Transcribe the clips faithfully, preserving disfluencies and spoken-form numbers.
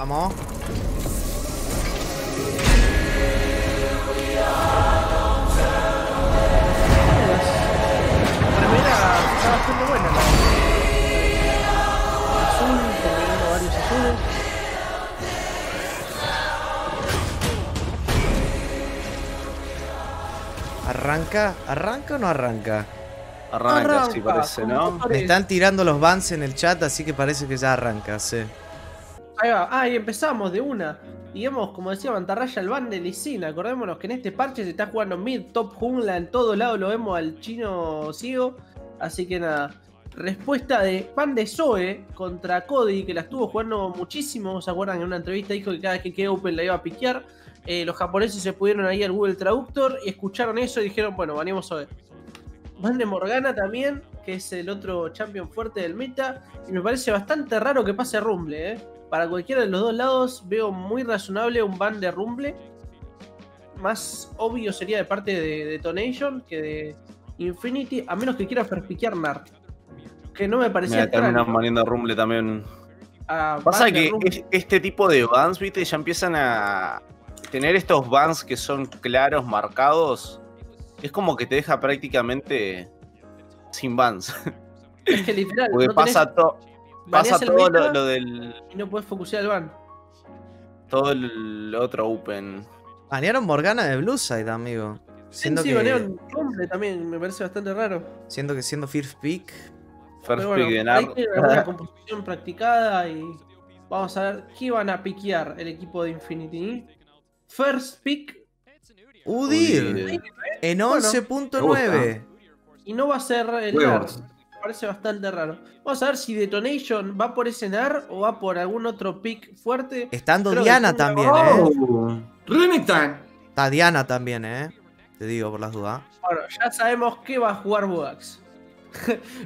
Vamos. Está bastante buena la azul, teniendo varios azules. ¿Arranca? ¿Arranca o no arranca? Arranca, arranca sí parece, ¿no? Parece. Me están tirando los bans en el chat, así que parece que ya arranca, sí. Ahí va. Ah, y empezamos de una. Digamos, como decía Mantarraya, el ban de Lee Sin. Acordémonos que en este parche se está jugando mid, top, jungla, en todo lado lo vemos al chino ciego. Así que nada, respuesta de fan de Zoe contra Cody, que la estuvo jugando muchísimo. ¿Se acuerdan? En una entrevista dijo que cada vez que quede open la iba a piquear. Eh, los japoneses se pudieron ahí al Google Traductor y escucharon eso y dijeron, bueno, baneamos Zoe. Van de Morgana también, que es el otro champion fuerte del meta. Y me parece bastante raro que pase Rumble, ¿eh? Para cualquiera de los dos lados veo muy razonable un ban de Rumble. Más obvio sería de parte de Detonation que de Infinity, a menos que quiera perspiquear Nar, que no me parecía. Me terminan poniendo Rumble también. Ah, pasa que Rumble. Este tipo de bans, viste, ya empiezan a tener estos bans que son claros, marcados. Es como que te deja prácticamente sin bans. Es que literal. Porque no pasa, tenés, to, pasa todo lo, lo del. Y no puedes focusear el ban. Todo el otro open. Banearon Morgana de Blueside, amigo. Siendo sí, sí, que Rumble también, me parece bastante raro. Siendo que siendo First Pick. First bueno, Pick de Nar. Hay una composición practicada y vamos a ver qué van a piquear el equipo de Infinity. First Pick. Udyr. En once punto nueve. Y no va a ser el Nar. Me parece bastante raro. Vamos a ver si Detonation va por ese Nar o va por algún otro pick fuerte. Estando Creo Diana también, oh, ¿eh? Renekton. Está Diana también, ¿eh? Te digo, por las dudas. Bueno, ya sabemos que va a jugar Bugax.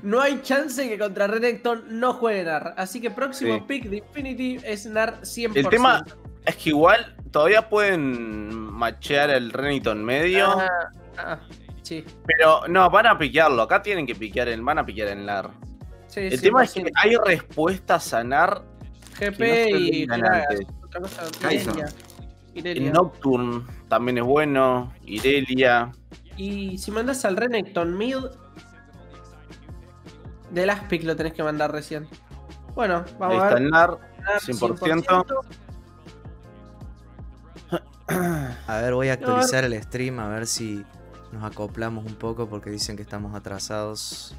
No hay chance que contra Renekton no juegue Nar. Así que próximo sí. pick de Infinity es Nar cien por ciento. El tema es que igual todavía pueden machear el Renekton medio. Ah, ah, sí. Pero no, van a piquearlo. Acá tienen que piquear el, van a piquear el Nar. Sí, el sí, tema es que hay respuestas a Nar. G P no y Gragas. Otra cosa. Irelia. El Nocturne también es bueno. Irelia. Y si mandas al Renekton mid, del Aspic lo tenés que mandar recién. Bueno, vamos a ver. Ahí está el Nar, cien por ciento. cien por ciento. A ver, voy a actualizar el stream a ver si nos acoplamos un poco porque dicen que estamos atrasados.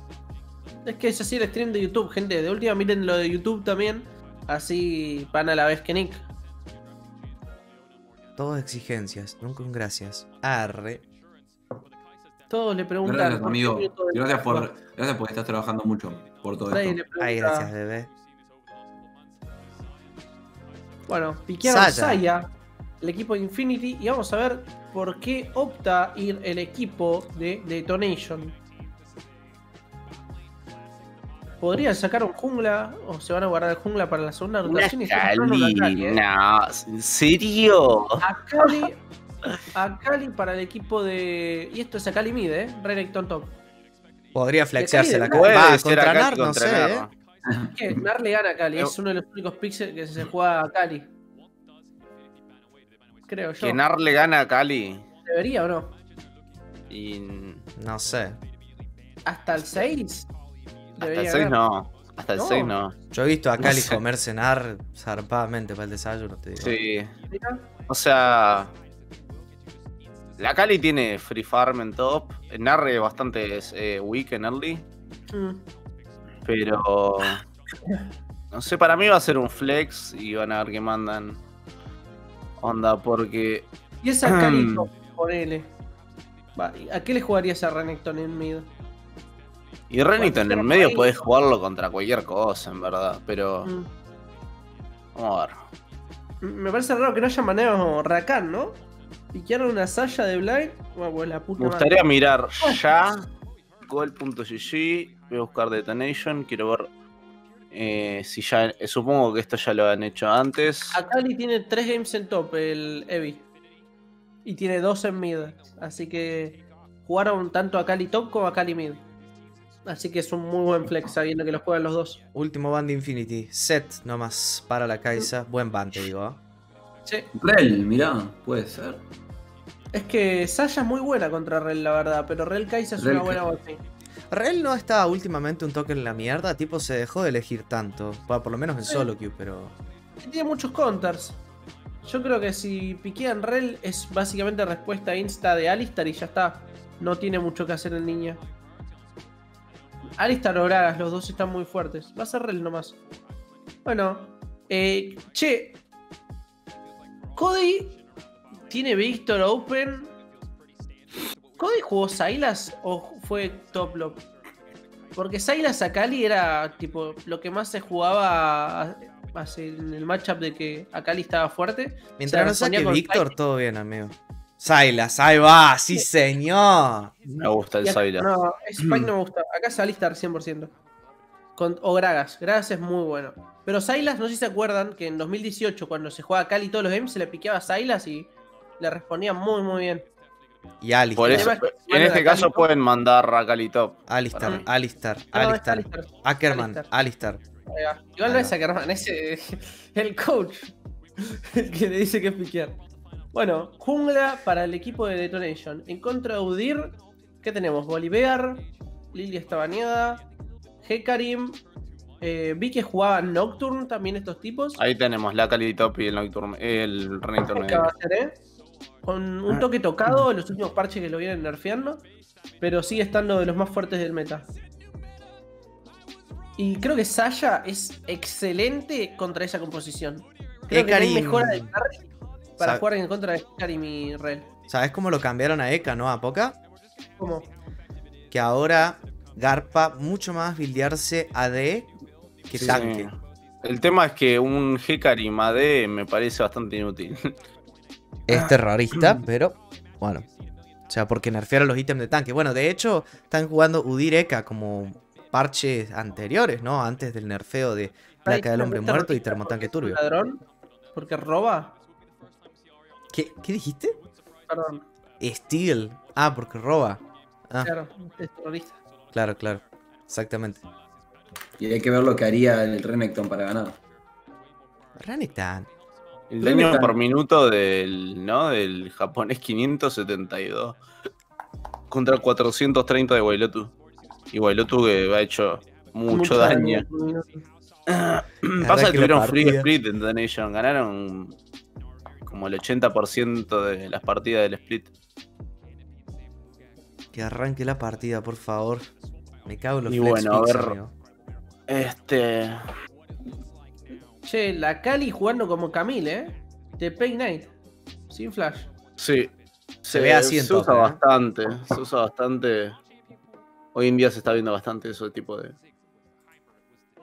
Es que es así el stream de YouTube, gente. De última, miren lo de YouTube también. Así van a la vez que Nick. Todos exigencias, nunca un gracias. Arre. Todos le preguntan. Gracias, amigo. Gracias por, gracias por estar trabajando mucho por todo esto. Ay, gracias, bebé. Bueno, piquearon a Saya, el equipo de Infinity, y vamos a ver por qué opta ir el equipo de Detonation. Podrían sacar un jungla o se van a guardar el jungla para la segunda rotación. Akali, y no, ¿en serio? Akali, Akali para el equipo de. Y esto es Akali mid, ¿eh? Renekton top. Podría flexearse la Akali contra Nar, no sé. ¿eh? ¿Qué? Nar le gana a Akali, es uno de los únicos píxeles que se juega a Akali. Creo yo. ¿Que Nar le gana a Akali? ¿Debería o no? Y... no sé. ¿Hasta el seis? Hasta el seis no. Hasta el seis no. Yo he visto a Akali comer, cenar zarpadamente para el desayuno, te digo. Sí. O sea, la Akali tiene free farm en top. Nar es bastante eh, weak en early. Mm. Pero no sé, para mí va a ser un flex y van a ver qué mandan. Onda, porque. ¿Y esa Akali top? Ponele. ¿A qué le jugarías a Renekton en mid? Y Renekton en el medio podés jugarlo contra cualquier cosa, en verdad, pero... Mm. Vamos a ver. Me parece raro que no haya manejado Rakan, ¿no? Piquearon una Saya de Blind. Bueno, pues la puta Me gustaría madre. mirar ya. Goal punto g g. Voy a buscar Detonation. Quiero ver eh, si ya... Eh, supongo que esto ya lo han hecho antes. Akali tiene tres games en top, el Evi. Y tiene dos en mid. Así que jugaron tanto Akali top como Akali mid. Así que es un muy buen flex sabiendo que los juegan los dos. Último ban de Infinity. Set nomás para la Kai'Sa. Buen ban, te digo. ¿Eh? Sí. Rell, mirá, puede ser. Es que Saya es muy buena contra Rell, la verdad. Pero Rell Kai'Sa es Rell una buena botín. Rell no está últimamente un toque en la mierda. Tipo, se dejó de elegir tanto. Bueno, por lo menos en solo queue, pero... Tiene muchos counters. Yo creo que si piquean Rell es básicamente respuesta insta de Alistar y ya está. No tiene mucho que hacer en línea. Alistar o Gragas, los dos están muy fuertes. Va a ser Rell nomás. Bueno. Eh, che. Cody tiene Victor Open. ¿Cody jugó Sylas o fue Toplop? Porque Sylas Akali era tipo lo que más se jugaba hace en el matchup de que Akali estaba fuerte. Mientras no saque Víctor, todo bien, amigo. Sylas, ahí va, sí señor. Me gusta el Sylas. No, Spike no me gusta. Acá es Alistar cien por ciento. Con, o Gragas. Gragas es muy bueno. Pero Sylas, no sé si se acuerdan que en dos mil dieciocho, cuando se jugaba Akali todos los games, se le piqueaba a Sylas y le respondía muy, muy bien. Y Alistar. Por eso, en este caso pueden mandar a Akali top. Alistar, Alistar, Alistar. Ackerman, Alistar. Igual no es Ackerman, es el coach que le dice que es piquear. Bueno, jungla para el equipo de Detonation. En contra de Udyr, ¿qué tenemos? Bolívar, Lily está baneada, Hecarim. Eh, vi que jugaban Nocturne también estos tipos. Ahí tenemos la Akali top y el Nocturne, el Renekton. ¿Eh? Con un toque tocado en los últimos parches que lo vienen nerfeando, pero sigue estando de los más fuertes del meta. Y creo que Saya es excelente contra esa composición. Creo Eka que no hay mejora de carry para Sab... jugar en contra de Hecarim y Rell. ¿Sabes cómo lo cambiaron a Eka, no? ¿A Pocah? ¿Cómo? Que ahora garpa mucho más bildearse A D que sí. tanque. El tema es que un Hecarim A D me parece bastante inútil. Es terrorista, pero bueno. O sea, porque nerfearon los ítems de tanque. Bueno, de hecho, están jugando Udyr Eka como parches anteriores, ¿no? Antes del nerfeo de placa del hombre muerto y termotanque turbio. ¿Ladrón? ¿Porque roba? ¿Qué, ¿Qué dijiste? Perdón. Steel. Ah, porque roba. Ah. Claro, es terrorista. Claro, claro. Exactamente. Y hay que ver lo que haría el Renekton para ganar. Renekton. El daño por minuto del, ¿no? del japonés quinientos setenta y dos contra cuatrocientos treinta de White Lotus. Y White Lotus que ha hecho mucho, mucho daño. daño. Pasa que, que tuvieron free split en Detonation. Ganaron como el ochenta por ciento de las partidas del split. Que arranque la partida, por favor. Me cago en los Y bueno, a ver. Amigo. Este... Che, la Akali jugando como Camille, ¿eh? De Pay Knight. Sin flash. Sí. Se ve así en todo. Se usa bastante. Se usa bastante. Hoy en día se está viendo bastante ese tipo de...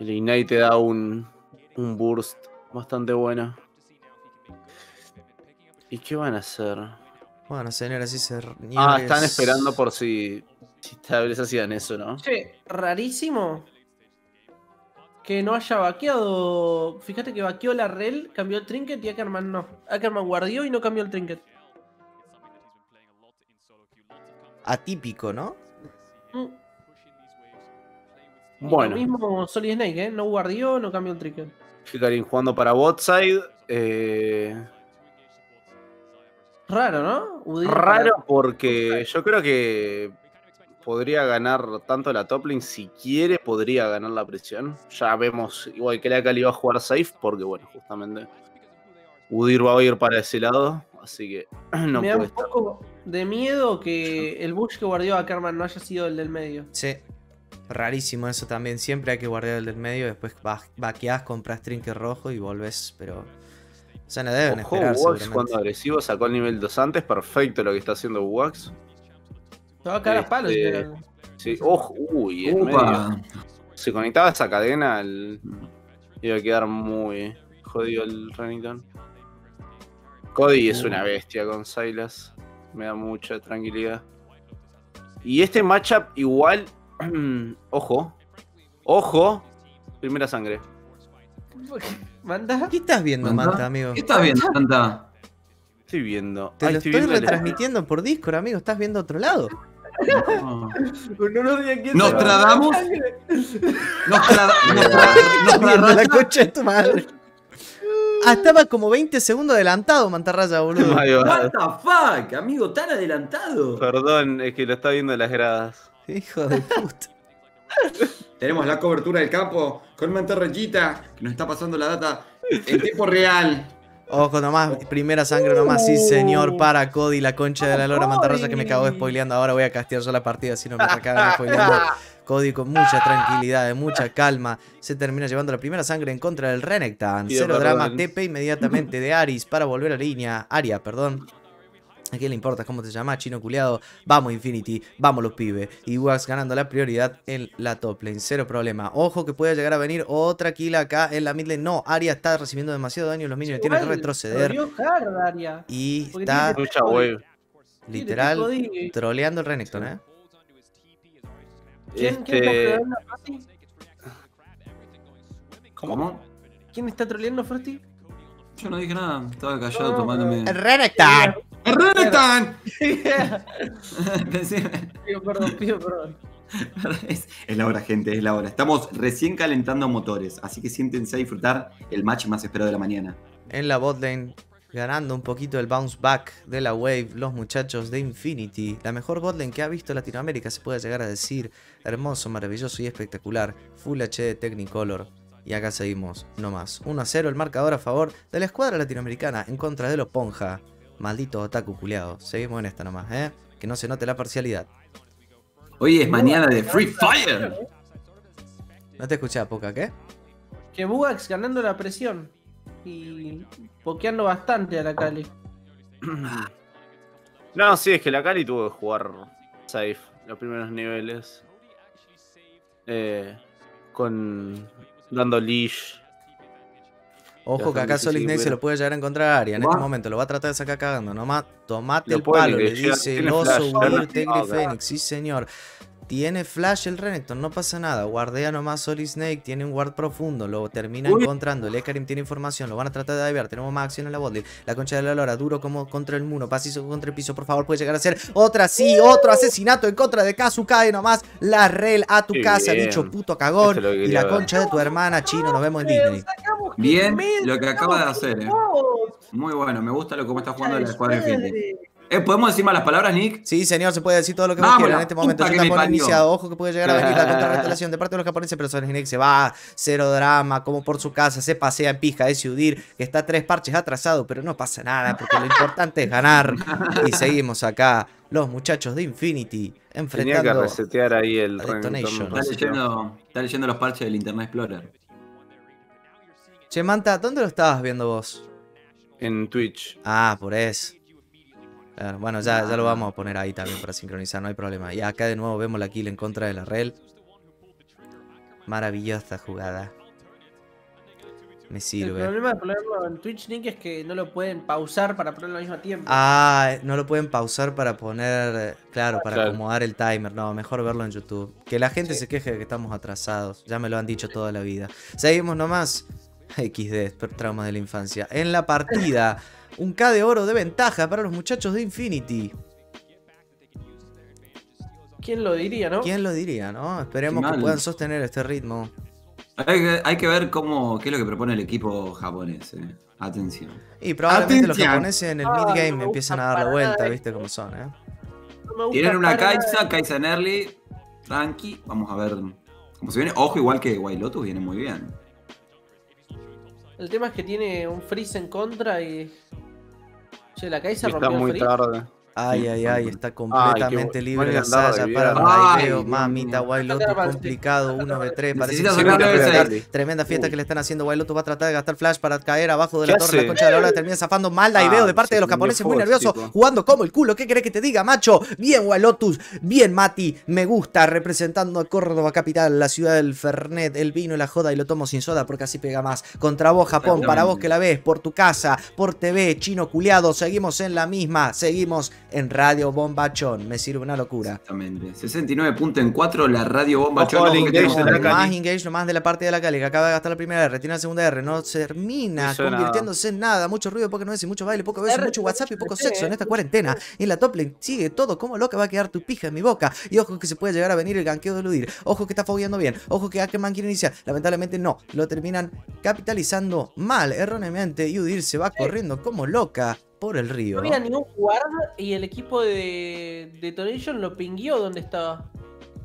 El Ignite te da un, un burst bastante bueno. ¿Y qué van a hacer? Bueno, señores, si se... Ah, están esperando por si... Si les hacían eso, ¿no? Che, rarísimo... Que no haya vaqueado. Fíjate que vaqueó la Rell, cambió el trinket y Ackerman no. Ackerman guardió y no cambió el trinket. Atípico, ¿no? Mm. Bueno. Lo mismo Solid Snake, ¿eh? No guardió, no cambió el trinket. Hecarim jugando para botside. Eh... Raro, ¿no? Udyr Raro porque yo creo que... Podría ganar tanto la top lane, si quiere podría ganar la presión. Ya vemos, igual que la Akali va a jugar safe, porque bueno, justamente Udyr va a ir para ese lado, así que no puede estar. Me da un poco de miedo que el bush que guardió a Karman no haya sido el del medio. Sí, rarísimo eso también, siempre hay que guardiar el del medio, después vaqueás, compras trinque rojo y volvés, pero... O sea, no deben Ojo, esperar Bugax cuando agresivo sacó el nivel dos antes, perfecto lo que está haciendo Bugax. Te va a caer a palo. Este... Sí, ojo, uy, en medio. Si conectaba esa cadena, el... iba a quedar muy jodido el Renekton. Cody es una bestia con Sylas. Me da mucha tranquilidad. Y este matchup igual... ojo. Ojo. Primera sangre. ¿Manta? ¿Qué estás viendo, Manta, amigo? ¿Qué estás viendo, Manta? Estoy viendo. Te Ay, lo estoy, estoy retransmitiendo por Discord, amigo. Estás viendo otro lado. No. Nos tradamos. Nos tradamos. La coche de tu madre. Ah, estaba como veinte segundos adelantado, Mantarraya, boludo. What the fuck, amigo, tan adelantado. Perdón, es que lo está viendo de las gradas. Hijo de puta. Tenemos la cobertura del campo con Mantarrayita, que nos está pasando la data en tiempo real. Ojo nomás, primera sangre nomás, sí señor, para Cody, la concha de la lora. Mantarraya que me cagó spoileando, ahora voy a castear yo la partida si no me acaban spoileando. Cody con mucha tranquilidad, de mucha calma, se termina llevando la primera sangre en contra del Renekton. Cero drama, T P inmediatamente de Aris para volver a línea, Aria, perdón. ¿A quién le importa cómo te llamas, chino culiado? Vamos, Infinity, vamos los pibes. Y Wax ganando la prioridad en la top lane, cero problema. Ojo que puede llegar a venir otra kill acá en la mid lane. No, Aria está recibiendo demasiado daño, los minions tienen que retroceder. Hard, Aria, y está literal troleando el Renekton, ¿eh? ¿Quién, este... ¿quién está troleando a ¿Cómo? ¿Quién está troleando a Frosty? Yo no dije nada, estaba callado no, tomándome... ¡El Renekton! ¡El Renekton! Pido perdón, pido perdón. Es, es la hora, gente, es la hora. Estamos recién calentando motores, así que siéntense a disfrutar el match más esperado de la mañana. En la botlane, ganando un poquito el bounce back de la wave, los muchachos de Infinity. La mejor botlane que ha visto Latinoamérica, se puede llegar a decir. Hermoso, maravilloso y espectacular. Full H D Technicolor. Y acá seguimos, no más. uno a cero el marcador a favor de la escuadra latinoamericana en contra de los Ponja. Maldito otaku culiado. Seguimos en esta nomás, ¿eh? Que no se note la parcialidad. Hoy es mañana de Free Fire. No te escuchaba, Pocah, ¿qué? Que Bugax ganando la presión y pokeando bastante a la Akali. No, sí, es que la Akali tuvo que jugar safe los primeros niveles. Eh, con... dando leash. Ojo que acá Solid Snake se lo puede llegar a encontrar a Aria. En este momento lo va a tratar de sacar cagando. Nomás tomate el palo, le dice el oso Udyr Tigre Fénix. Sí señor. Tiene flash el Renekton, no pasa nada. Guardea nomás Solid Snake, tiene un ward profundo. Lo termina encontrando, el Hecarim tiene información. Lo van a tratar de divear, tenemos más acción en la botlane. La concha de la lora, duro como contra el muro. Pasizo contra el piso, por favor, puede llegar a ser otra. Sí, otro asesinato en contra de Kazu. Cae nomás la Rell a tu casa, dicho puto cagón. Y la concha de tu hermana, chino, nos vemos en Disney. Bien, lo que acaba de hacer, eh. Muy bueno, me gusta lo como está jugando la escuadra de gente. Eh, ¿podemos decir malas palabras, Nick? Sí, señor, se puede decir todo lo que vos quieras en este momento. Yo tampoco he iniciado. Ojo que puede llegar a venir la contrarrelación de parte de los japoneses, pero Solid Snake se va, cero drama, como por su casa, se pasea en pija de Udyr, que está tres parches atrasado, pero no pasa nada, porque lo importante es ganar. Y seguimos acá, los muchachos de Infinity, enfrentando... Tenía que resetear ahí el... Detonation. Está leyendo, está leyendo los parches del Internet Explorer. Che, Manta, ¿dónde lo estabas viendo vos? En Twitch. Ah, por eso. Bueno, ya, ya lo vamos a poner ahí también para sincronizar, no hay problema. Y acá de nuevo vemos la kill en contra de la Rell. Maravillosa jugada. Me sirve. El problema de ponerlo en Twitch, Nick, es que no lo pueden pausar para ponerlo al mismo tiempo. Ah, no lo pueden pausar para poner... Claro, para claro. acomodar el timer. No, mejor verlo en YouTube. Que la gente sí. se queje de que estamos atrasados. Ya me lo han dicho toda la vida. Seguimos nomás. equis de, traumas de la infancia. En la partida... Un K de oro de ventaja para los muchachos de Infinity. ¿Quién lo diría, no? ¿Quién lo diría, no? Esperemos que puedan sostener este ritmo. Hay que, hay que ver cómo, qué es lo que propone el equipo japonés. Eh. Atención. Y probablemente Atención. los japoneses en el ah, mid-game no empiezan a dar la vuelta, viste cómo son, ¿eh? No tienen una Kai'Sa, Kai'Sa en early. Tranqui. Vamos a ver cómo se viene. Ojo, igual que White Lotus viene muy bien. El tema es que tiene un freeze en contra y... Che, la Kai'Sa rompió el freeze. Está muy tarde. Ay, ay, ay, está completamente ay, libre la Saya para el raideo, mamita. White Lotus complicado, uno contra tres, parece que tremenda fiesta Uy. que le están haciendo. White Lotus va a tratar de gastar flash para caer abajo de la torre, hace? la concha de la hora, termina zafando mal la idea de parte sí, de los japoneses, muy nervioso, tipo. jugando como el culo. ¿Qué querés que te diga, macho? Bien, White Lotus, bien, Mati, me gusta, representando a Córdoba capital, la ciudad del fernet, el vino y la joda, y lo tomo sin soda porque así pega más. Contra vos, Japón, para vos que la ves, por tu casa, por T V, chino culiado, seguimos en la misma, seguimos en Radio Bombachón. Me sirve una locura. Exactamente. sesenta y nueve punto cuatro la Radio Bombachón. Ojo, engage de la más engage, más de la parte de la Akali, que acaba de gastar la primera R, tiene la segunda R, no termina convirtiéndose en nada. Mucho ruido, poco no es, y mucho baile, poco beso, mucho WhatsApp y poco sexo en esta cuarentena. Y en la top lane sigue todo como loca, va a quedar tu pija en mi boca. Y ojo que se puede llegar a venir el ganqueo de Udyr. Ojo que está fogueando bien. Ojo que Ackerman quiere iniciar. Lamentablemente no, lo terminan capitalizando mal, erróneamente, y Udyr se va corriendo como loca por el río. No había ningún guard y el equipo de Detonation lo pingueó donde estaba.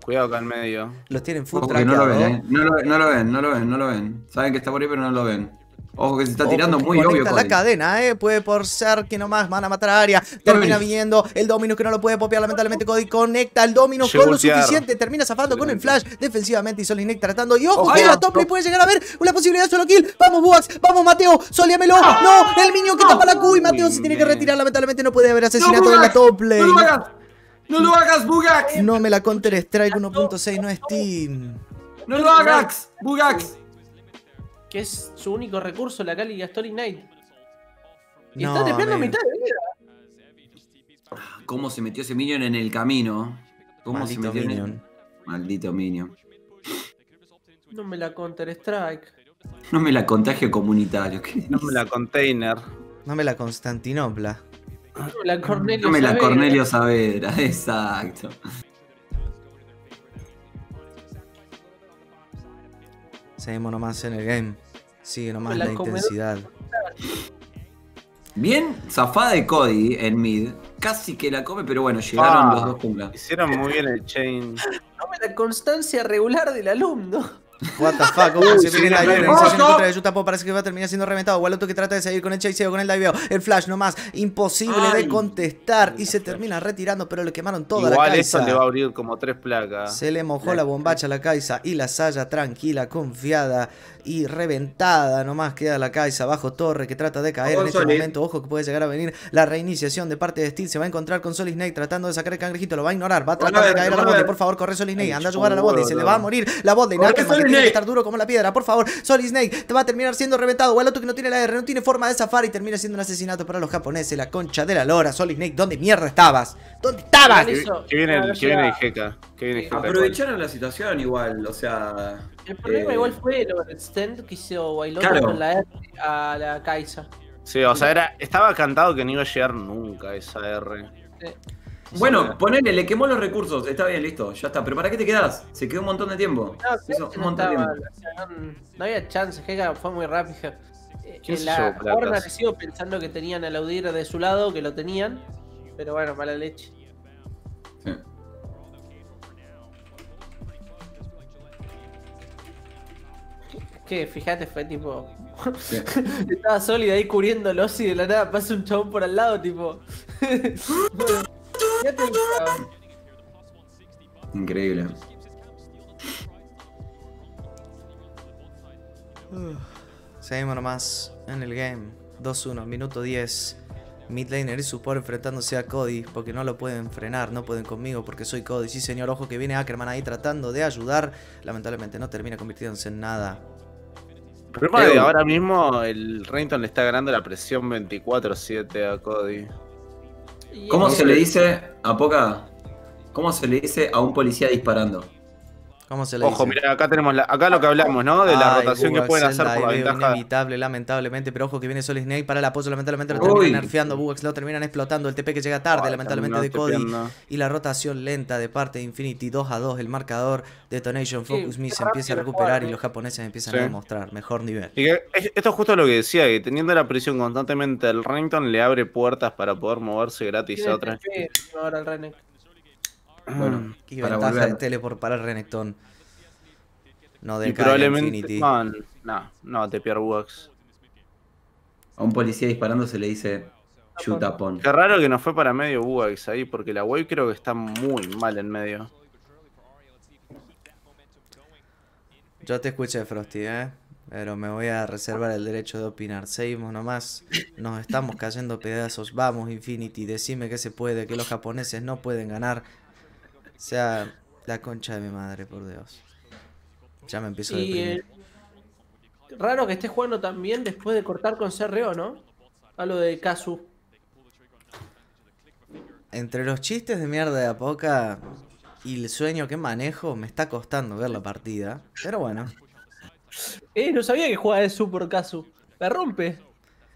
Cuidado acá en medio. Los tienen full track. No lo ven, ¿eh? no, lo, no lo ven, no lo ven, no lo ven. Saben que está por ahí, pero no lo ven. Ojo que se está Ojo tirando muy obvio. Cody. La cadena, eh. Puede por ser que nomás van a matar a Aria. Termina viniendo el Dominus que no lo puede popear. Lamentablemente Cody conecta el Dominus con lo suficiente. Termina zafando con el flash defensivamente y Solid Snake tratando. Y ojo oh, que la top lane puede llegar a ver una posibilidad de solo kill. Vamos Bugax, vamos Mateo, soleamelo. ¡Ah! No, el minion que tapa la Q y Mateo se tiene que retirar. Lamentablemente no puede haber asesinato no, en la top lane. No lo hagas, no lo hagas Bugax. No me la counter strike uno punto seis, no es Steam. No lo hagas Bugax. Que es su único recurso, la Akali y Story Knight. Y no, está tepeando mitad de vida. ¿Cómo se metió ese minion en el camino? ¿Cómo Maldito se metió minion. En el... Maldito minion. No me la counter strike. No me la contagio comunitario. No me la container. No me la Constantinopla. No me la Cornelio No me la Saavedra. Cornelio Saavedra, exacto. Seguimos nomás en el game. Sigue nomás la, la intensidad. Bien, zafada de Cody en mid. Casi que la come, pero bueno, llegaron ah, los dos jungla. Hicieron muy bien el chain. Tome la constancia regular del alumno. What the fuck, uh, se viene la organización contra de Yutapo, parece que va a terminar siendo reventado. Waloto que trata de seguir con el chaseo, con el diveo, el flash nomás, imposible Ay. de contestar y se termina retirando, pero le quemaron toda Igual la Kai'Sa. Igual le va a abrir como tres placas. Se le mojó la, la bombacha a la Kai'Sa y la Saya tranquila, confiada y reventada. Nomás queda la Kai'Sa bajo torre que trata de caer en este Solid? momento. Ojo que puede llegar a venir la reiniciación de parte de Steel. Se va a encontrar con Solid Snake tratando de sacar el cangrejito, lo va a ignorar, va a tratar bueno, de caer bueno, a la bote. Por favor, corre Solid Snake, anda a jugar a la bote y se le va a morir la bote. Y tiene que estar duro como la piedra, por favor. Solid Snake te va a terminar siendo reventado. Waloto que no tiene la R, no tiene forma de zafar y termina siendo un asesinato para los japoneses. La concha de la lora. Solid Snake, ¿dónde mierda estabas? ¿Dónde estabas? Que, que viene el, que viene el Heca. Que viene el Heca Aprovecharon igual. la situación igual, o sea. El problema eh... igual fue el overextend que hizo Waloto claro. con la R a la Kai'Sa. Sí, o sea, era, estaba cantado que no iba a llegar nunca esa R. Sí. Bueno, ponele, le quemó los recursos. Está bien, listo, ya está. Pero ¿para qué te quedás? Se quedó un montón de tiempo. No, Eso, un montón estaba, de tiempo. No había chance, Heca fue muy rápido. La horda que sigo pensando que tenían al Udyr de su lado, que lo tenían. Pero bueno, mala leche. Sí. Que fíjate, fue tipo. Sí. Estaba sólida ahí cubriéndolos y de la nada pasa un chabón por al lado, tipo. Increíble. Uh, seguimos nomás en el game. dos uno, minuto diez. Midlaner y support enfrentándose a Cody porque no lo pueden frenar, no pueden conmigo porque soy Cody. Sí señor, ojo que viene Ackerman ahí tratando de ayudar. Lamentablemente no termina convirtiéndose en nada. El problema de ahora mismo el Renekton le está ganando la presión veinticuatro siete a Cody. ¿Cómo se le dice a Pocah? ¿Cómo se le dice a un policía disparando? ¿Cómo se le Ojo, dice? Mirá, acá tenemos la, acá lo que hablamos, ¿no? De la Ay, rotación Bugax, que pueden hacer por la ventaja. Inevitable, lamentablemente, pero ojo que viene Solid Snake para el apoyo, lamentablemente lo terminan Uy. nerfeando, Bugax lo terminan explotando, el T P que llega tarde, Ay, lamentablemente de Cody, pierna. y la rotación lenta de parte de Infinity, dos a dos, el marcador Detonation FocusMe se empieza a recuperar y los japoneses empiezan sí. a demostrar mejor nivel. Y que, esto es justo lo que decía, que teniendo la presión constantemente del Renekton le abre puertas para poder moverse gratis a otras. Ahora el Renekton. Bueno, qué para ventaja volver. de teleport para el Renekton. No de Infinity. Man, no, no, te pierdo Bugax. A un policía disparando se le dice chutapón. Qué raro que no fue para medio Bugax ahí, porque la wave creo que está muy mal en medio. Yo te escuché, Frosty, eh. Pero me voy a reservar el derecho de opinar. Seguimos nomás. Nos estamos cayendo pedazos. Vamos, Infinity, decime que se puede, que los japoneses no pueden ganar. O sea, la concha de mi madre, por Dios. Ya me empiezo a deprimir. Eh, raro que esté jugando también después de cortar con C R O, ¿no? A lo de Kazu. entre los chistes de mierda de Pocah y el sueño que manejo, me está costando ver la partida. Pero bueno. Eh, no sabía que jugaba de support Kazu. La rompe.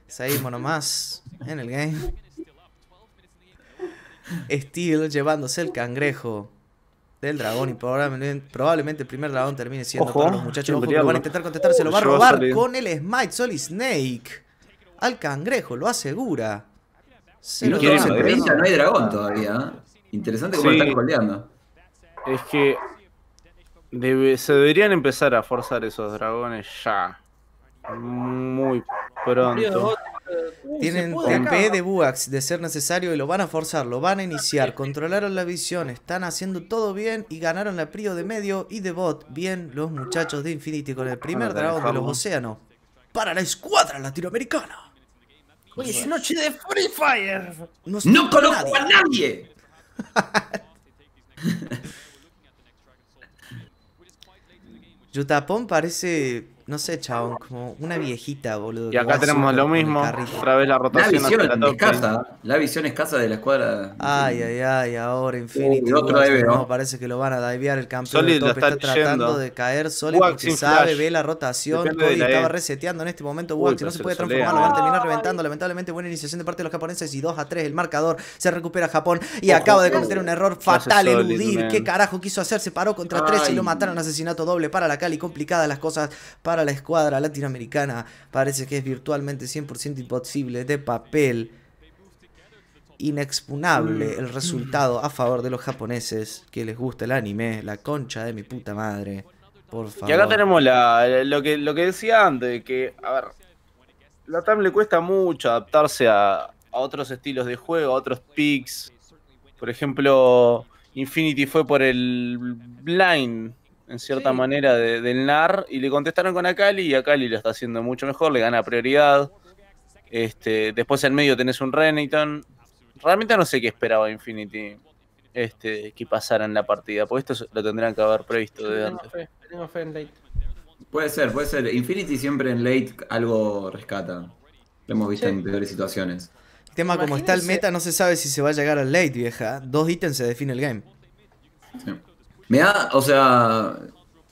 Seguimos nomás en el game. Steel llevándose el cangrejo del dragón y probablemente, probablemente el primer dragón termine siendo ojo, todos los muchachos. Ojo, que van a intentar contestar, se lo va a robar a con el Smite Solid Snake. Al cangrejo, lo asegura. Se lo quiere, treinta, no hay dragón todavía. Interesante cómo sí. Están coleando. Es que debe, se deberían empezar a forzar esos dragones ya. Muy pronto. Tienen T P de Bugax de ser necesario y lo van a forzar, lo van a iniciar. Controlaron la visión, están haciendo todo bien y ganaron la prio de medio y de bot. Bien los muchachos de Infinity con el primer dragón de los océanos para la escuadra latinoamericana. Hoy es noche de Free Fire. No, no conozco a nadie. Yutapón parece, no sé, chabón, como una viejita, boludo. Y acá tenemos lo mismo, otra vez la rotación. La visión es escasa, la visión escasa de la escuadra. Ay, ay, ay, ahora Infinity. Uh, otro Bugax, debe, ¿no? No, parece que lo van a divear el campeón. Solid está, está tratando yendo. de caer, Solid Bugax porque sabe, flash. ve la rotación. Depende Cody la estaba e. reseteando en este momento. Bugax, Uy, que no se, se puede transformar, lo van a terminar reventando. Lamentablemente, buena iniciación de parte de los japoneses y dos a tres el marcador. Se recupera Japón y Ojo, acaba de cometer un error fatal en Udyr. ¿Qué carajo quiso hacer? Se paró contra tres y lo mataron. Asesinato doble para la Akali. Complicadas las cosas para la escuadra latinoamericana, parece que es virtualmente cien por ciento imposible, de papel inexpugnable el resultado a favor de los japoneses, que les gusta el anime, la concha de mi puta madre, por favor. Y acá tenemos la, lo, que, lo que decía antes, que a ver, la T A M le cuesta mucho adaptarse a, a otros estilos de juego, a otros picks. Por ejemplo, Infinity fue por el blind en cierta sí. manera de, del Nar, y le contestaron con Akali, y Akali lo está haciendo mucho mejor, le gana prioridad. Este, después en medio tenés un Renekton. Realmente no sé qué esperaba Infinity este, que pasara en la partida, porque esto lo tendrían que haber previsto de antes. Fe, fe en late. Puede ser, puede ser. Infinity siempre en late algo rescata. Lo hemos visto sí. en peores situaciones. El tema, Imagínense. como está el meta, no se sabe si se va a llegar al late, vieja. Dos ítems se define el game. Sí. Me da, o sea,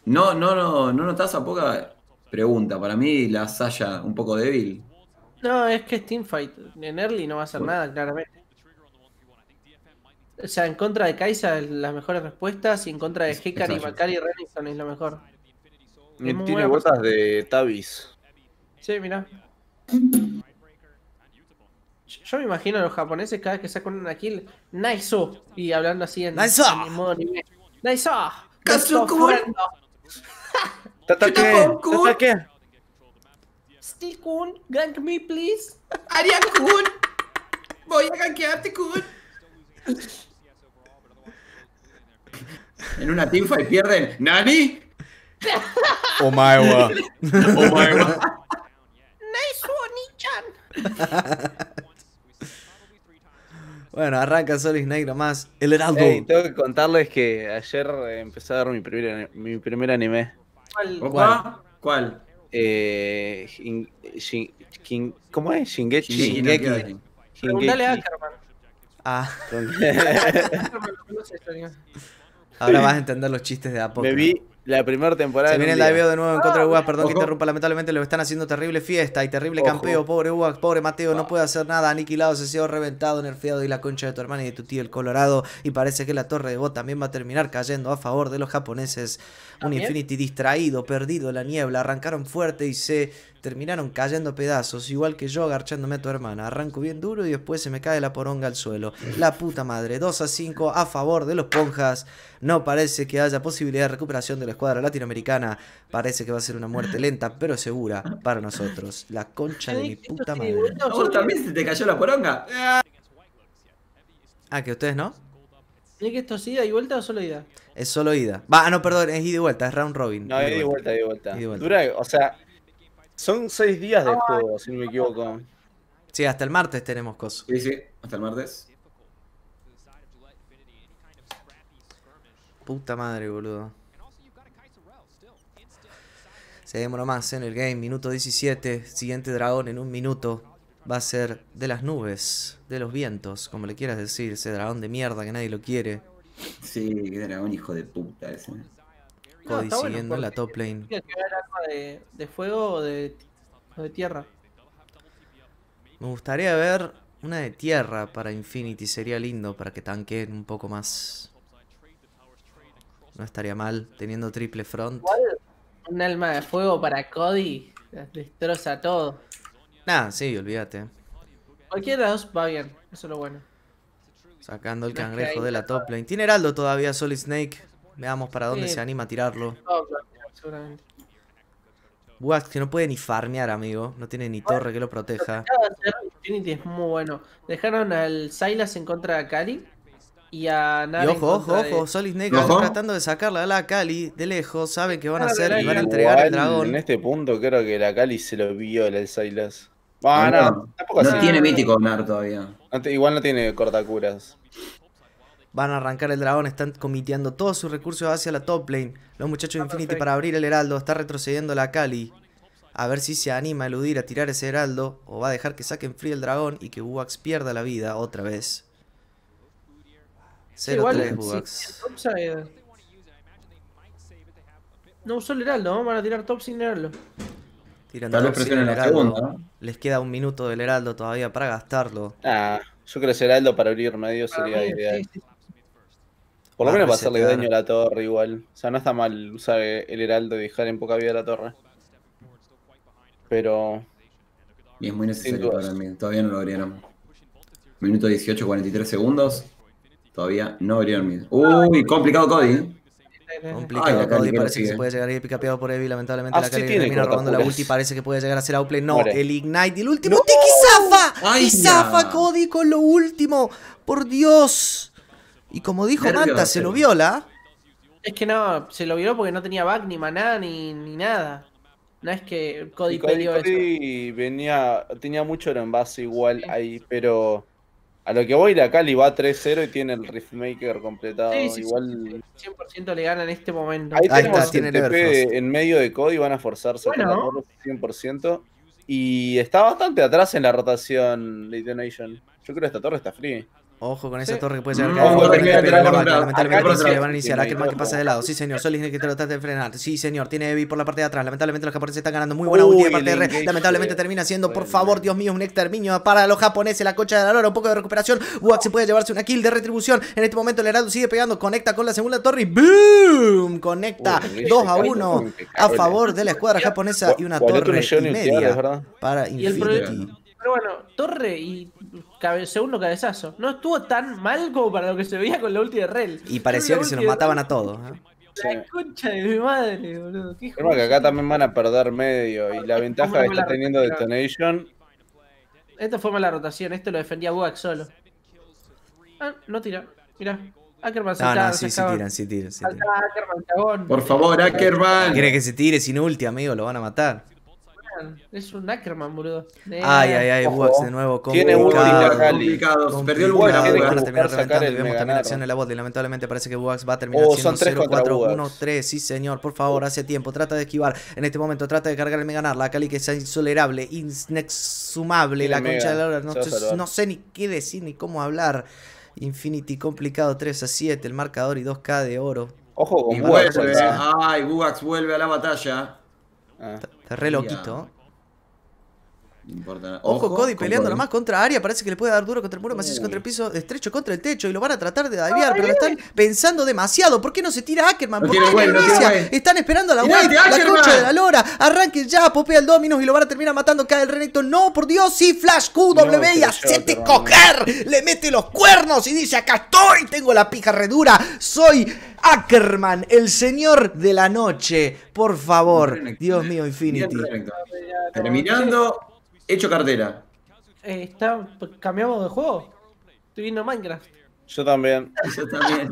no, no, no, no notas a Pocah pregunta. Para mí la Saya un poco débil. No, es que es teamfight. En early no va a hacer bueno. nada, claramente. O sea, en contra de Kai'Sa las mejores respuestas y en contra de Hecarim, Akali y Renekton es lo mejor. Y tiene botas de Tavis. Sí, mirá. Yo me imagino a los japoneses cada vez que sacan una kill, nice -o, y hablando así en, nice -o. en modo anime. ¡Nice! ¡Kazu Kun! ¡Tataku Kun! ¡Steel Kun! ¡Gank me, please! ¡Aria Kun! ¡Voy a gankearte, Kun! En una teamfight pierden. ¡Nani! ¡Omaewa! ¡Omaewa! ¡Nice Oni-chan! Bueno, arranca Solid Snake nomás. El Heraldo. Hey, tengo que contarles que ayer empecé a ver mi primer, mi primer anime. ¿Cuál? ¿Cuál? ¿Cuál? Eh, Shin, Shin, Shin, ¿Cómo es? Shingeki. Shingeki. Shingeki. Preguntale a Ackerman. Ah. Ahora vas a entender los chistes de Apocalipsis. Me vi la primera temporada. Se viene el live de nuevo en contra de Ugas, perdón Ojo. que interrumpa, lamentablemente lo están haciendo terrible fiesta y terrible Ojo. campeo, pobre Ugas, pobre Mateo, no puede hacer nada, aniquilado, ceseo, reventado, nerfeado y la concha de tu hermana y de tu tío el Colorado, y parece que la torre de bot también va a terminar cayendo a favor de los japoneses. ¿También? Un Infinity distraído, perdido en la niebla, arrancaron fuerte y se terminaron cayendo pedazos, igual que yo agarchándome a tu hermana, arranco bien duro y después se me cae la poronga al suelo, la puta madre. Dos a cinco a favor de los Ponjas, no parece que haya posibilidad de recuperación de la escuadra latinoamericana, parece que va a ser una muerte lenta pero segura para nosotros, la concha de mi puta madre. ¿A vos también se te cayó la poronga? Ah, que ustedes no. ¿Es que esto es ida y vuelta o solo ida? Es solo ida, va, no, perdón, es ida y vuelta, es round robin. No, ida y vuelta, ida y vuelta, ida y vuelta. Dura, o sea, son seis días de juego, si no me equivoco. Sí, hasta el martes tenemos cosas. Sí, sí, hasta el martes. Puta madre, boludo. Seguimos nomás en el game, minuto diecisiete. Siguiente dragón en un minuto. va a ser de las nubes, de los vientos, como le quieras decir. Ese dragón de mierda que nadie lo quiere. Sí, qué dragón hijo de puta ese. Cody no, siguiendo bueno, la top lane. ¿Tiene que haber arma de, de fuego o de, o de tierra? Me gustaría ver una de tierra para Infinity. Sería lindo para que tanqueen un poco más. No estaría mal teniendo triple front. ¿Cuál? Un alma de fuego para Cody destroza todo. Nah, sí, olvídate. Cualquiera de las dos va bien, eso es lo bueno. Sacando el cangrejo de la top lane. Tiene heraldo todavía Solid Snake. Veamos para dónde sí. se anima a tirarlo. Wax que no puede ni farmear, amigo. No tiene ni torre que lo proteja. Infinity es muy bueno. Dejaron al Sylas en contra de Akali. Y a Nar. Y ojo, ojo, ojo. De... Solid Snake ¿No? está tratando de sacarla a la Akali de lejos. Saben que van a hacer y van a entregar igual, el dragón. En este punto creo que la Akali se lo viola el Sylas. Ah, no, no, tampoco no tiene mítico Nar todavía. Igual no tiene cortacuras. Van a arrancar el dragón, están comiteando todos sus recursos hacia la top lane. Los muchachos de Infinity para abrir el heraldo, está retrocediendo la Akali. A ver si se anima a eludir, a tirar ese heraldo, o va a dejar que saquen free el dragón y que Bugax pierda la vida otra vez. cero tres Bugax. No usó el heraldo, ¿no? Van a tirar top sin heraldo. Tiran top sin el heraldo. Les queda un minuto del heraldo todavía para gastarlo. Ah, yo creo que ese heraldo para abrir medio sería ideal. Por lo menos va a hacerle daño a la torre igual. O sea, no está mal usar el heraldo y dejar en poca vida la torre. Pero... Y es muy necesario para mí. Todavía no lo abrieron. Minuto dieciocho, cuarenta y tres segundos. Todavía no abrieron mid. Uy, complicado Cody. Complicado Ay, Cody. Parece que se puede llegar a ir picapeado por Evi. Lamentablemente ah, la Akali sí termina robando la ulti. Parece que puede llegar a ser outplay. No, Muere. el Ignite. El último ulti no. que zafa. Y zafa Cody con lo último. Por Dios. Y como dijo Nervio Manta, se lo viola. Es que no, se lo violó porque no tenía back, ni maná, ni, ni nada. No es que Cody peleó eso. Cody venía, tenía mucho oro en base igual sí. ahí, pero a lo que voy, la Akali va tres cero y tiene el Riftmaker completado. Sí, sí, igual sí, cien por ciento le gana en este momento. Ahí, ahí está, tiene el T P de, en medio de Cody, van a forzarse bueno. a cien por ciento. Y está bastante atrás en la rotación Detonation. Yo creo que esta torre está free. Ojo con esa sí. torre que puede llegar a caer. Le van a iniciar. Ackerman que pasa de lado. Sí, señor. Solid Snake que trata de frenar. Sí, señor. Tiene Evi por la parte de atrás. Lamentablemente los japoneses están ganando. Muy buena ulti de parte de Rell. Lamentablemente termina siendo, por favor, Dios mío, un exterminio para los japoneses. La concha de la lora. Un poco de recuperación. Bugax se puede llevarse una kill de retribución. En este momento el heraldo sigue pegando. Conecta con la segunda torre y ¡boom! Conecta dos a uno a favor de la escuadra japonesa y una torre y media para Infinity. Pero bueno, torre y cabe, segundo cabezazo. No estuvo tan mal como para lo que se veía con la ulti de Rell. Y parecía que se nos mataban a todos. ¿eh? La concha de mi madre, boludo. Qué Creo que acá también van a perder medio. Y la ventaja que está teniendo Detonation. Esto fue mala rotación. Esto lo defendía Bugax solo. Ah, no tira. Mirá. Ackerman se no, no, sí, sí tiran, sí tiran. Sí tiran. Ackerman, Por favor, Ackerman. Quiere que se tire sin ulti, amigo. Lo van a matar. Es un Ackerman, boludo. Eh, ay, ay, ay, Bugax de nuevo. Tiene complicados. Perdió el Bugax. Van a terminar reventando. Y vemos también acción en la bot. Lamentablemente parece que Bugax va a terminar siendo cero cuatro uno tres. Sí, señor, por favor, hace tiempo. Trata de esquivar. En este momento trata de cargar el Mega Nar. La Akali que es insolerable, inexhumable. La concha de la hora. No sé ni qué decir ni cómo hablar. Infinity complicado. tres a siete. El marcador y dos K de oro. Ojo con Bugax. Ay, Bugax vuelve a la batalla. Ah. Está re loquito. No importa. Ojo, Ojo Cody peleando nomás contra Aria. Parece que le puede dar duro contra el muro macizo, contra el piso estrecho, contra el techo. Y lo van a tratar de divear, pero lo están pensando demasiado. ¿Por qué no se tira Ackerman? ¿Por qué no bueno, Están esperando a la wave. La concha de la lora. Arranque ya, popea el Dominus y lo van a terminar matando. Cae el Renekton. No, por Dios, sí, Flash Q, W no, y hacete yo, coger. Man. Le mete los cuernos y dice: acá estoy, tengo la pija redura. Soy Ackerman, el señor de la noche. Por favor, Dios mío, Infinity. Terminando, hecho cartera. Eh, está, cambiamos de juego. Estoy viendo Minecraft. Yo también. Yo también.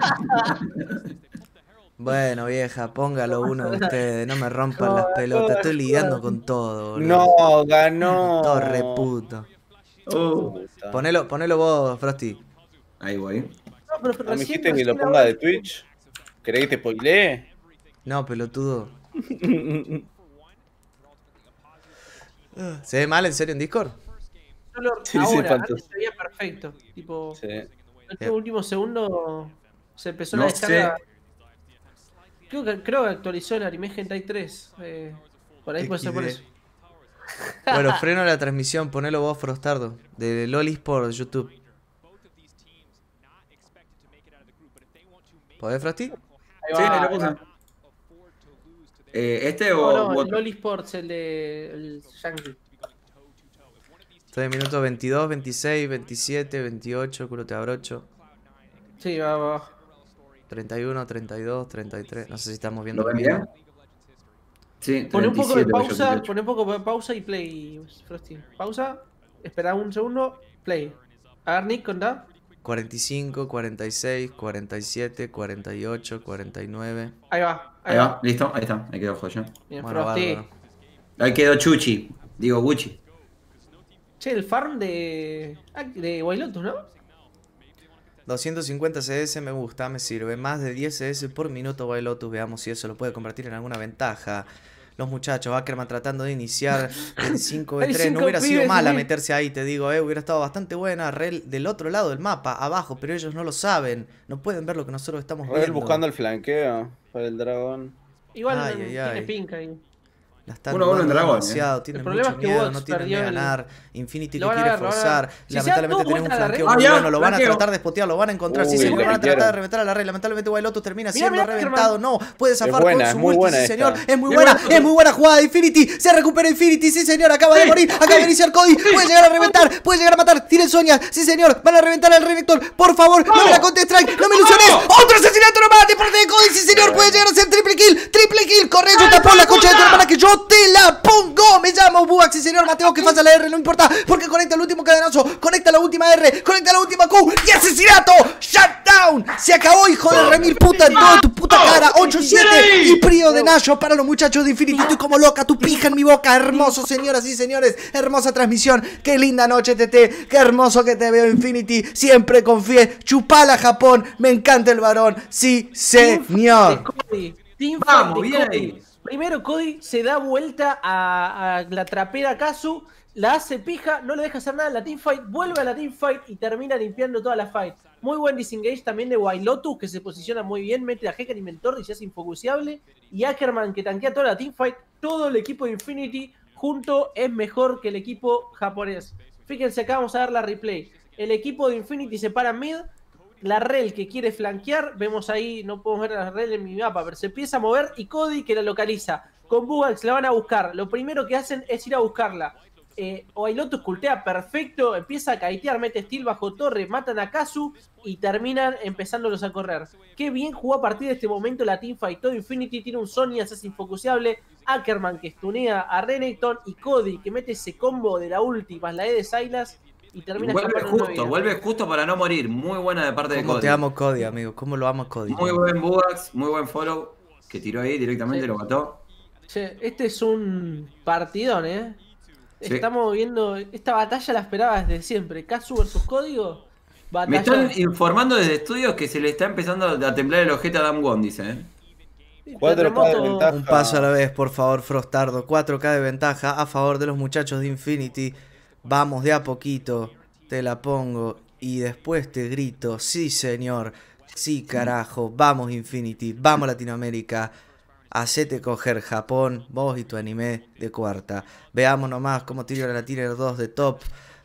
Bueno, vieja, póngalo uno de ustedes. No me rompan las pelotas. Estoy lidiando con todo, boludo. No, ganó. Torre puto. Uh. Ponelo, ponelo vos, Frosty. Ahí voy. No, pero, pero ¿No me dijiste que lo ponga de Twitch? ¿Querés que te spoileé? No, pelotudo. Se ve mal en serio en Discord. solo sí, ahora, sí, antes se veía perfecto. Tipo, sí. En los yeah. últimos segundos se empezó no la descarga. Creo que, creo que actualizó el anime Hentai tres. Eh, por ahí puede ser por eso. Bueno, freno la transmisión, ponelo vos, Frostardo, de Lolis por YouTube. ¿Podés, Frosty? Sí, lo puse. Eh, ¿Este no, o...? No, el Loli Sports, el de... el Yankee. tres minutos veintidós, veintiséis, veintisiete, veintiocho, culo te abrocho. Sí, va, va. treinta y uno, treinta y dos, treinta y tres, no sé si estamos viendo bien. Sí, pone un poco de pausa, pone un poco de pausa y play, Frosty. Pausa, espera un segundo, play. A ver, Nick, contá. cuarenta y cinco, cuarenta y seis, cuarenta y siete, cuarenta y ocho, cuarenta y nueve. Ahí va, ahí, ahí va. va. Listo, ahí está, ahí quedó joya. Bien, bueno, Frosty. Ahí quedó Chuchi, digo Gucci. Che, el farm de... de White Lotus, ¿no? doscientos cincuenta C S me gusta, me sirve. Más de diez C S por minuto White Lotus, veamos si eso lo puede convertir en alguna ventaja. Los muchachos, Ackerman tratando de iniciar en cinco v tres. No hubiera sido mala meterse ahí, te digo, eh, hubiera estado bastante buena. Rell del otro lado del mapa, abajo, pero ellos no lo saben. No pueden ver lo que nosotros estamos Rell viendo. Buscando el flanqueo para el dragón. Igual ay, ay, tiene ay. pinca ahí. La están bueno, bueno, dragón, demasiado, eh. tiene mucho es que miedo, no tienen de ganar. El... Infinity lo, lo quiere forzar. Si lamentablemente tenemos un flanqueo muy bueno, lo van a tratar de espotear, lo van a encontrar. Uy, sí, seguro van a tratar de reventar a la red. Lamentablemente White Lotus termina mirá, siendo mirá, reventado. No, puede zafar buena, con su multi, sí señor. Es muy buena, es muy buena jugada de Infinity. Se recupera Infinity, sí señor, acaba de morir. Acaba de iniciar Cody, puede llegar a reventar, puede llegar a matar. Tienen Sonia, sí señor, van a reventar al Renekton. Por favor, no me la counter-strike, no me ilusiones. Otro asesinato nomás de parte de Cody, sí señor, puede llegar a ser triple kill. Triple kill, correcto, tapó la concha de tu hermana que yo te la pongo, me llamo Bugax y señor Mateo que pasa la R, no importa, porque conecta el último cadenazo, conecta la última R, conecta la última Q y asesinato, shutdown, se acabó hijo de remil puta en toda tu puta cara, ocho siete y prío de Nayo para los muchachos de Infinity, estoy como loca, tu pija en mi boca, hermoso señoras y señores, hermosa transmisión, qué linda noche T T, qué hermoso que te veo Infinity, siempre confié, chupala Japón, me encanta el varón, sí señor. Vamos, bien ahí. Primero Cody se da vuelta a, a la trapera Kazu, la hace pija, no le deja hacer nada en la teamfight, vuelve a la teamfight y termina limpiando toda la fight. Muy buen disengage también de White Lotus, que se posiciona muy bien, mete a Hecarim Mentor y se hace infocuseable. Y Ackerman, que tanquea toda la teamfight, todo el equipo de Infinity junto es mejor que el equipo japonés. Fíjense acá, vamos a ver la replay. El equipo de Infinity se para mid, la Rell que quiere flanquear, vemos ahí, no podemos ver a la Rell en mi mapa, pero se empieza a mover y Cody que la localiza. Con Bugax la van a buscar, lo primero que hacen es ir a buscarla. Eh, White Lotus cultea perfecto, empieza a caitear, mete steel bajo torre, matan a Kazu y terminan empezándolos a correr. Qué bien jugó a partir de este momento la teamfight. Todo Infinity tiene un Sonya, se hace infocuseable. Ackerman que stunea a Renekton y Cody que mete ese combo de la ulti más la E de Sylas. Y termina y vuelve justo, vuelve justo para no morir. Muy buena de parte de Cody. Te amo Cody, amigo. ¿Cómo lo amo Cody? Muy buen Bugax, muy buen follow. Que tiró ahí directamente, sí. Lo mató. Che, este es un partidón, eh. Sí. Estamos viendo. Esta batalla la esperaba desde siempre. Kazu versus Código. Batalla. Me están informando desde estudios que se le está empezando a temblar el ojete a Dan Won, dice, eh. cuatro K de ventaja. Un paso a la vez, por favor, Frostardo. cuatro K de ventaja a favor de los muchachos de Infinity. Vamos de a poquito, te la pongo y después te grito, sí señor, sí carajo, vamos Infinity, vamos Latinoamérica, hacete coger Japón, vos y tu anime de cuarta. Veamos nomás cómo tira la tier dos de top,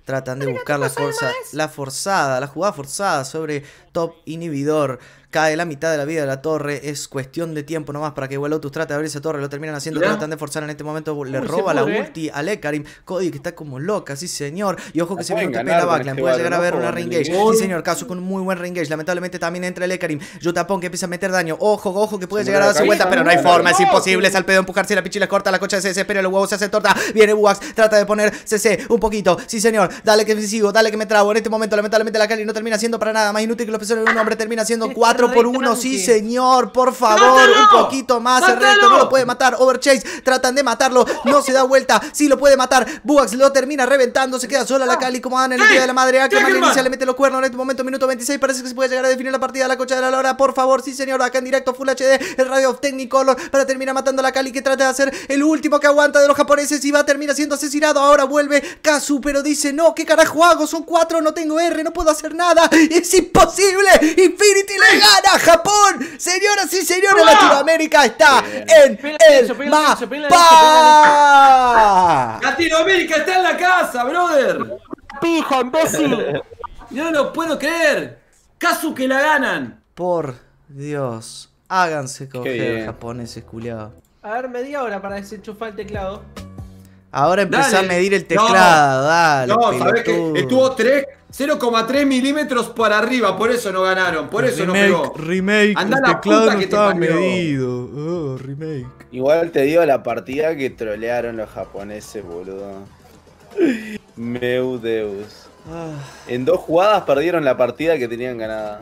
tratan de buscar la forza, la forzada, la jugada forzada sobre top inhibidor. Cae la mitad de la vida de la torre, es cuestión de tiempo nomás para que White Lotus trate de abrir esa torre, lo terminan haciendo, ¿ya? Tratan de forzar en este momento, le uy, roba la ulti a Hecarim, Cody que está como loca, sí señor, y ojo que se viene un T P en la backline, puede llegar a ver una ringage, sí señor, Kazu con un muy buen ringage, lamentablemente también entra el Hecarim, Jutapón que empieza a meter daño, ojo, ojo que puede llegar a darse vuelta, pero no hay forma, es imposible, es al pedo empujarse, la pichila corta, la cocha se desespera, los huevos se hacen torta, viene Bugax, trata de poner C C un poquito, sí señor, dale que me sigo, dale que me trabo, en este momento lamentablemente la Akali no termina siendo para nada, más inútil que los pezones de un hombre, termina siendo cuatro cuatro por uno, sí señor, por favor, ¡mátalo! Un poquito más, ¡mátalo! El resto no lo puede matar. Overchase, tratan de matarlo, no se da vuelta, sí lo puede matar. Bugax lo termina reventando, se queda sola la Akali, como dan en el día de la madre. Ackerman inicia, le mete los cuernos en este momento, minuto veintiséis, parece que se puede llegar a definir la partida de la cocha de la lora, por favor, sí señor, acá en directo, Full H D, el radio of Technicolor, para terminar matando a la Akali, que trata de hacer el último que aguanta de los japoneses y va a terminar siendo asesinado. Ahora vuelve Kazu, pero dice, no, ¿qué carajo hago? Son cuatro, no tengo R, no puedo hacer nada, es imposible. Infinity le gana a Japón, señoras y señores. Latinoamérica está en el mapa. Latinoamérica está en la casa, brother. Pija, imbécil. Yo no lo puedo creer. Kazu que la ganan. Por Dios, háganse coger japoneses, culiado. A ver, media hora para desenchufar el teclado. Ahora empezá a medir el teclado, no, dale. No, sabés que estuvo cero coma tres milímetros para arriba, por eso no ganaron, por eso remake, no pegó. Remake, andá el teclado no te estaba medido. Oh, remake. Igual te digo la partida que trolearon los japoneses, boludo. Meu Deus. En dos jugadas perdieron la partida que tenían ganada.